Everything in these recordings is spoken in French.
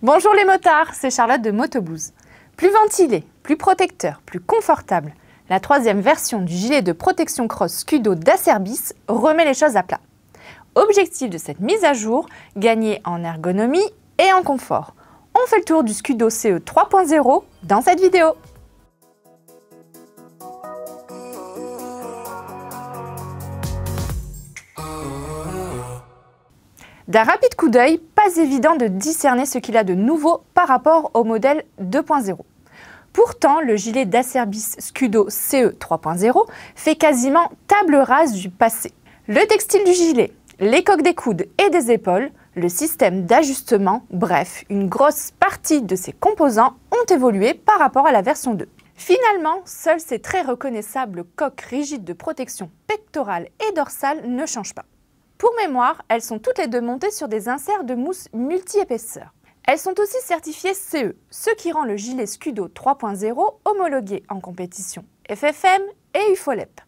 Bonjour les motards, c'est Charlotte de Motoblouz. Plus ventilé, plus protecteur, plus confortable, la troisième version du gilet de protection cross Scudo d'Acerbis remet les choses à plat. Objectif de cette mise à jour, gagner en ergonomie et en confort. On fait le tour du Scudo CE 3.0 dans cette vidéo. D'un rapide coup d'œil, pas évident de discerner ce qu'il a de nouveau par rapport au modèle 2.0. Pourtant, le gilet d'Acerbis Scudo CE 3.0 fait quasiment table rase du passé. Le textile du gilet, les coques des coudes et des épaules, le système d'ajustement, bref, une grosse partie de ses composants ont évolué par rapport à la version 2. Finalement, seuls ces très reconnaissables coques rigides de protection pectorale et dorsale ne changent pas. Pour mémoire, elles sont toutes les deux montées sur des inserts de mousse multi-épaisseur. Elles sont aussi certifiées CE, ce qui rend le gilet Scudo 3.0 homologué en compétition FFM et UFOLEP.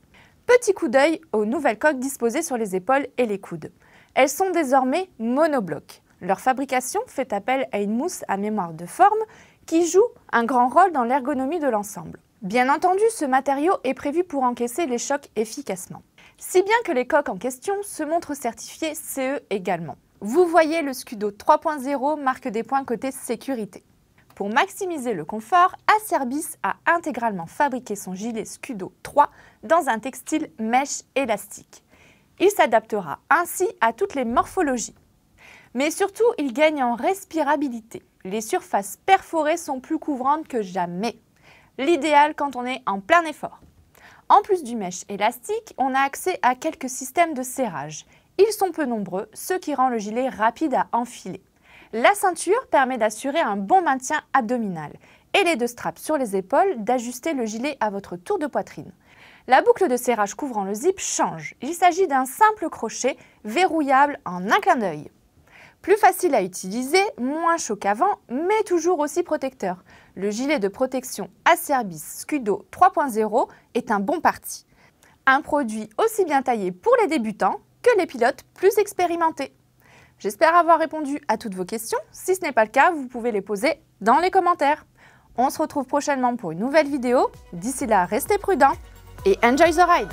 Petit coup d'œil aux nouvelles coques disposées sur les épaules et les coudes. Elles sont désormais monoblocs. Leur fabrication fait appel à une mousse à mémoire de forme qui joue un grand rôle dans l'ergonomie de l'ensemble. Bien entendu, ce matériau est prévu pour encaisser les chocs efficacement. Si bien que les coques en question se montrent certifiées CE également. Vous voyez, le Scudo 3.0 marque des points côté sécurité. Pour maximiser le confort, Acerbis a intégralement fabriqué son gilet Scudo 3 dans un textile mèche élastique. Il s'adaptera ainsi à toutes les morphologies. Mais surtout, il gagne en respirabilité. Les surfaces perforées sont plus couvrantes que jamais. L'idéal quand on est en plein effort. En plus du mèche élastique, on a accès à quelques systèmes de serrage. Ils sont peu nombreux, ce qui rend le gilet rapide à enfiler. La ceinture permet d'assurer un bon maintien abdominal et les deux straps sur les épaules d'ajuster le gilet à votre tour de poitrine. La boucle de serrage couvrant le zip change. Il s'agit d'un simple crochet verrouillable en un clin d'œil. Plus facile à utiliser, moins chaud qu'avant, mais toujours aussi protecteur. Le gilet de protection Acerbis Scudo 3.0 est un bon parti. Un produit aussi bien taillé pour les débutants que les pilotes plus expérimentés. J'espère avoir répondu à toutes vos questions. Si ce n'est pas le cas, vous pouvez les poser dans les commentaires. On se retrouve prochainement pour une nouvelle vidéo. D'ici là, restez prudents et enjoy the ride!